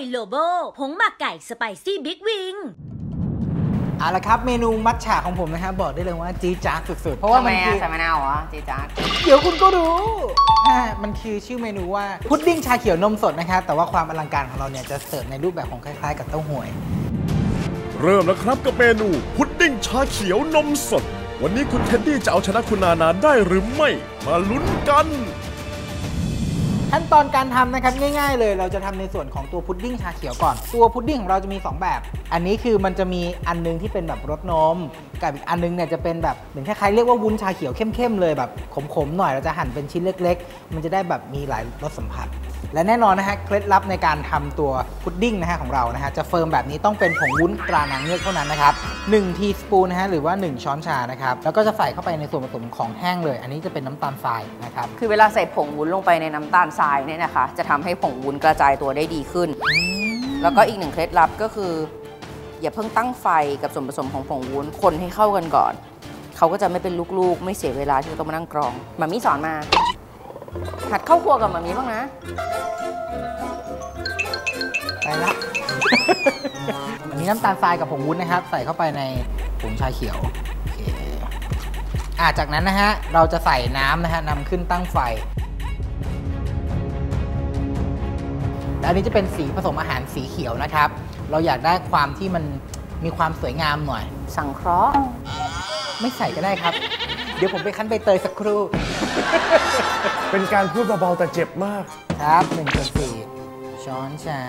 ยโลโบผงหมักไก่สไปซี่บิ๊กวิงเอาละครับเมนูมัทฉะของผมนะครับบอกได้เลยว่าจี๊ดจ๊าดสุดๆเพราะว่ามันคือใส่มะนาวเหรอจี๊ดจ๊าดเดี๋ยวคุณก็รู้มันคือชื่อเมนูว่าพุดดิ้งชาเขียวนมสดนะครับแต่ว่าความอลังการของเราเนี่ยจะเสิร์ฟในรูปแบบของคล้ายๆกับเต้าหวยเริ่มแล้วครับกับเมนูพุดดิ้งชาเขียวนมสดวันนี้คุณเท็ดดี้จะเอาชนะคุณนานาได้หรือไม่มาลุ้นกันขั้นตอนการทำนะครับง่ายๆเลยเราจะทำในส่วนของตัวพุดดิ้งชาเขียวก่อนตัวพุดดิ้งของเราจะมี2แบบอันนี้คือมันจะมีอันนึงที่เป็นแบบรสนมกับอีกอันนึงเนี่ยจะเป็นแบบเหมือนคล้ายๆเรียกว่าวุ้นชาเขียวเข้มๆเลยแบบขมๆหน่อยเราจะหั่นเป็นชิ้นเล็กๆมันจะได้แบบมีหลายรสสัมผัสและแน่นอนนะฮะเคล็ดลับในการทำตัวพุดดิ้งนะฮะของเรานะฮะจะเฟิร์มแบบนี้ต้องเป็นผงวุ้นตรานางเงือกเท่านั้นนะครับ1ทีสปูนนะฮะหรือว่า1ช้อนชานะครับแล้วก็จะใส่เข้าไปในส่วนผสมของแห้งเลยอันนี้จะเป็นน้ำตาลทรายนะครับคือเวลาใส่ผงวุ้นลงไปในน้ำตาลทรายเนี่ยนะคะจะทำให้ผงวุ้นกระจายตัวได้ดีขึ้นแล้วก็อีกหนึ่งเคล็ดลับก็คืออย่าเพิ่งตั้งไฟกับส่วนผสมของผงวุ้นคนให้เข้ากันก่อนเขาก็จะไม่เป็นลูกๆไม่เสียเวลาที่ต้องมานั่งกรองมามี่สอนมาหัดเข้าครัวกับมามี่บ้างนะไปละ มีน้ำตาลทรายกับผงวุ้นนะครับใส่เข้าไปในผงชาเขียว จากนั้นนะฮะเราจะใส่น้ำนะฮะนำขึ้นตั้งไฟอันนี้จะเป็นสีผสมอาหารสีเขียวนะครับเราอยากได้ความที่มันมีความสวยงามหน่อยสังเคราะห์ไม่ใส่ก็ได้ครับเดี๋ยวผมไปคั้นใบเตยสักครู่เป็นการพูดเบาๆแต่เจ็บมากครับ1/4 ช้อนชา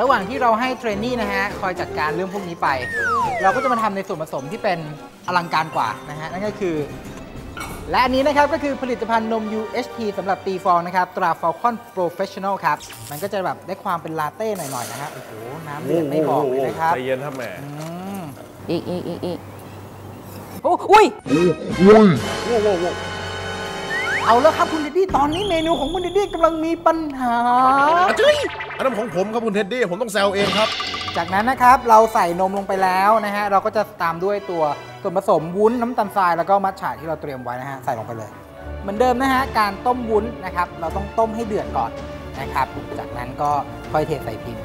ระหว่างที่เราให้เทรนนี่นะฮะคอยจัดการเรื่องพวกนี้ไปเราก็จะมาทำในส่วนผสมที่เป็นอลังการกว่านะฮะนั่นก็คือและอันนี้นะครับก็คือผลิตภัณฑ์นม UHT สำหรับตีฟองนะครับตรา Falcon Professional ครับมันก็จะแบบได้ความเป็นลาเต้หน่อยๆนะฮะโอ้โหน้ำเดือดไม่บอกเลยนะครับใจเย็นครับแม่อีกโอ้อุ้ยเอาแล้วครับคุณเท็ดดี้ตอนนี้เมนูของคุณเท็ดดี้กำลังมีปัญหาอันนั้นของผมครับคุณเท็ดดี้ผมต้องแซวเองครับจากนั้นนะครับเราใส่นมลงไปแล้วนะฮะเราก็จะตามด้วยตัวส่วนผสมวุ้นน้ำตาลทรายแล้วก็มัทฉะที่เราเตรียมไว้นะฮะใส่ลงไปเลยเหมือนเดิมนะฮะการต้มวุ้นนะครับเราต้องต้มให้เดือดก่อนนะครับจากนั้นก็ค่อยเทใส่พิมพ์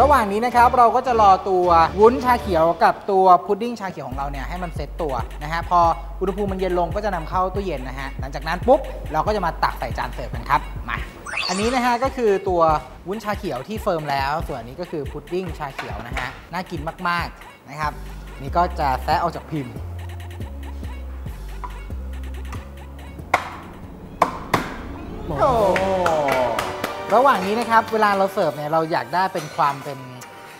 ระหว่างนี้นะครับเราก็จะรอตัววุ้นชาเขียวกับตัวพุดดิ้งชาเขียวของเราเนี่ยให้มันเซตตัวนะฮะพออุณหภูมิมันเย็นลงก็จะนำเข้าตู้เย็นนะฮะหลังจากนั้นปุ๊บเราก็จะมาตักใส่จานเสิร์ฟกันครับมาอันนี้นะฮะก็คือตัววุ้นชาเขียวที่เฟิร์มแล้วส่วนนี้ก็คือพุดดิ้งชาเขียวนะฮะน่ากินมากๆนะครับนี่ก็จะแซะออกจากพิมพ์โอ้ระหว่างนี้นะครับเวลาเราเสิร์ฟเนี่ยเราอยากได้เป็นความเป็น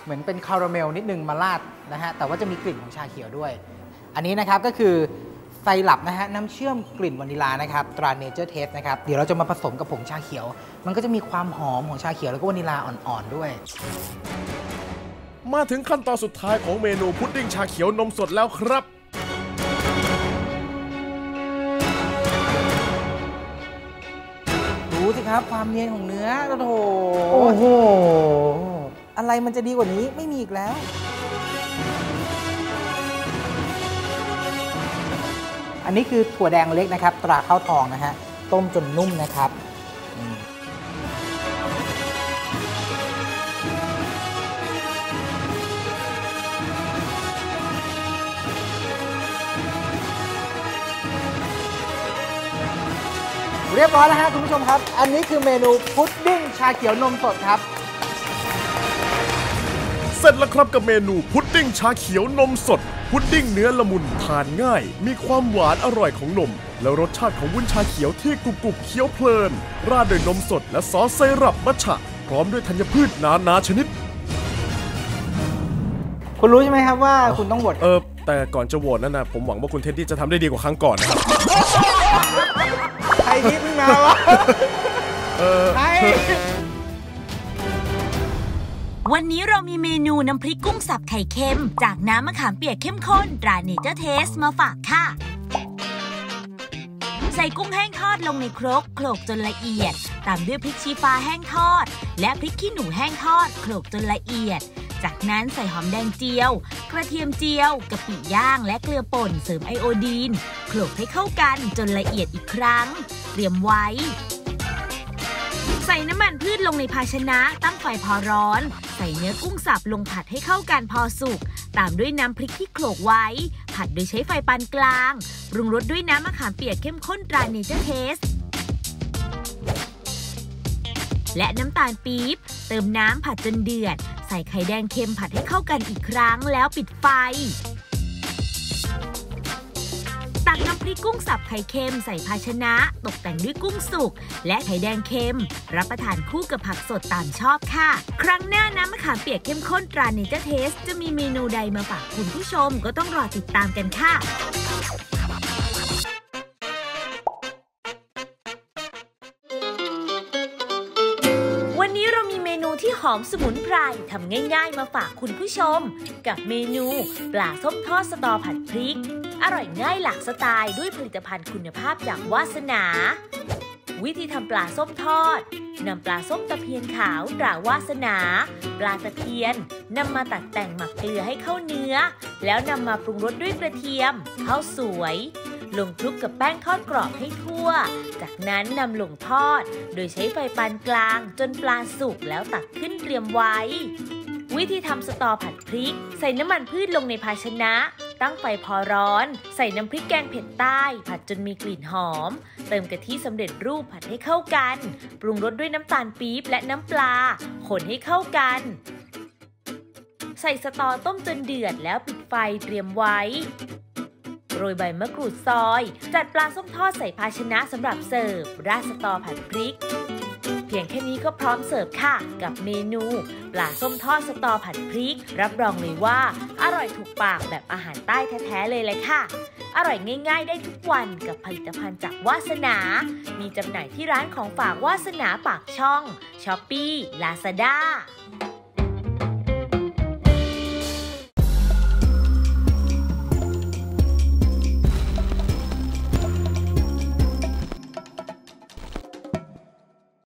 เหมือนเป็นคาราเมลนิดนึงมาราดนะฮะแต่ว่าจะมีกลิ่นของชาเขียวด้วยอันนี้นะครับก็คือไซรัปนะฮะน้ำเชื่อมกลิ่นวานิลานะครับตราเนเจอร์เทสนะครับเดี๋ยวเราจะมาผสมกับผงชาเขียวมันก็จะมีความหอมของชาเขียวแล้วก็วานิลาอ่อนๆด้วยมาถึงขั้นตอนสุดท้ายของเมนูพุดดิ้งชาเขียวนมสดแล้วครับดูสิครับความเนียนของเนื้อโอ้โหโอ้โหอะไรมันจะดีกว่านี้ไม่มีอีกแล้วอันนี้คือถั่วแดงเล็กนะครับตราข้าวทองนะฮะต้มจนนุ่มนะครับเรียบร้อยแล้วฮะคุณผู้ชมครับอันนี้คือเมนูพุดดิ้งชาเขียวนมสดครับเสร็จแล้วครับกับเมนูพุดดิ้งชาเขียวนมสดพุดดิ้งเนื้อละมุนทานง่ายมีความหวานอร่อยของนมและรสชาติของวุ้นชาเขียวที่กรุบกรุบเคี้ยวเพลินราดด้วยนมสดและซอสไซรัปมัทฉะพร้อมด้วยธัญพืชนานาชนิดคุณรู้ใช่ไหมครับว่าคุณต้องโหวตแต่ก่อนจะโหวตนั่นนะผมหวังว่าคุณเท็ดดี้จะทำได้ดีกว่าครั้งก่อนนะครับไอ้ที่เพิ่งมาวะวันนี้เรามีเมนูน้ำพริกกุ้งสับไข่เค็มจากน้ำมะขามเปียกเข้มข้นตราเนเจอร์เทสมาฝากค่ะใส่กุ้งแห้งทอดลงในครกโขลกจนละเอียดตามด้วยพริกชี้ฟ้าแห้งทอดและพริกขี้หนูแห้งทอดโขลกจนละเอียดจากนั้นใส่หอมแดงเจียว กระเทียมเจียวกะปิย่างและเกลือป่นเสริมไอโอดีนโขลกให้เข้ากันจนละเอียดอีกครั้งเตรียมไว้ใส่น้ำมันพืชลงในภาชนะตั้งไฟพอร้อนใส่เนื้อกุ้งสับลงผัดให้เข้ากันพอสุกตามด้วยน้ำพริกที่โขลกไว้ผัดโดยใช้ไฟปานกลางปรุงรสด้วยน้ำมะขามเปียกเข้มข้นตราเนเจอร์เทสและน้ำตาลปี๊บเติมน้ำผัดจนเดือดใส่ไข่แดงเค็มผัดให้เข้ากันอีกครั้งแล้วปิดไฟตักน้ำพริกกุ้งสับไข่เค็มใส่ภาชนะตกแต่งด้วยกุ้งสุกและไข่แดงเค็มรับประทานคู่กับผักสดตามชอบค่ะครั้งหน้าน้ำมะขามเปียกเข้มข้นตราเนเจอร์เทสจะมีเมนูใดมาฝากคุณผู้ชมก็ต้องรอติดตามกันค่ะวันนี้เรามีเมนูที่หอมสมุนไพรทำง่ายๆมาฝากคุณผู้ชมกับเมนูปลาส้มทอดสตอผัดพริกอร่อยง่ายหลากสไตล์ด้วยผลิตภัณฑ์คุณภาพจากวาสนาวิธีทำปลาส้มทอดนำปลาส้มตะเพียนขาวตราวาสนาปลาตะเพียนนำมาตัดแต่งหมักเกลือให้เข้าเนื้อแล้วนำมาปรุงรสด้วยกระเทียมข้าวสวยลงคลุกกับแป้งทอดกรอบให้ทั่วจากนั้นนำลงทอดโดยใช้ไฟปานกลางจนปลาสุกแล้วตักขึ้นเตรียมไว้วิธีทำสตอผัดพริกใส่น้ำมันพืชลงในภาชนะตั้งไฟพอร้อนใส่น้ำพริกแกงเผ็ดใต้ผัดจนมีกลิ่นหอมเติมกะทิสำเร็จรูปผัดให้เข้ากันปรุงรสด้วยน้ำตาลปี๊บและน้ำปลาคนให้เข้ากันใส่สตอต้มจนเดือดแล้วปิดไฟเตรียมไว้โรยใบมะกรูดซอยจัดปลาส้มทอดใส่ภาชนะสำหรับเสิร์ฟราดสตอผัดพริกเพียงแค่นี้ก็พร้อมเสิร์ฟค่ะกับเมนูปลาส้มทอดสตอผัดพริกรับรองเลยว่าอร่อยถูกปากแบบอาหารใต้แท้ๆเลยแหละค่ะอร่อยง่ายๆได้ทุกวันกับผลิตภัณฑ์จากวาสนามีจำหน่ายที่ร้านของฝากวาสนาปากช่องช้อปปี้ลาซาด้า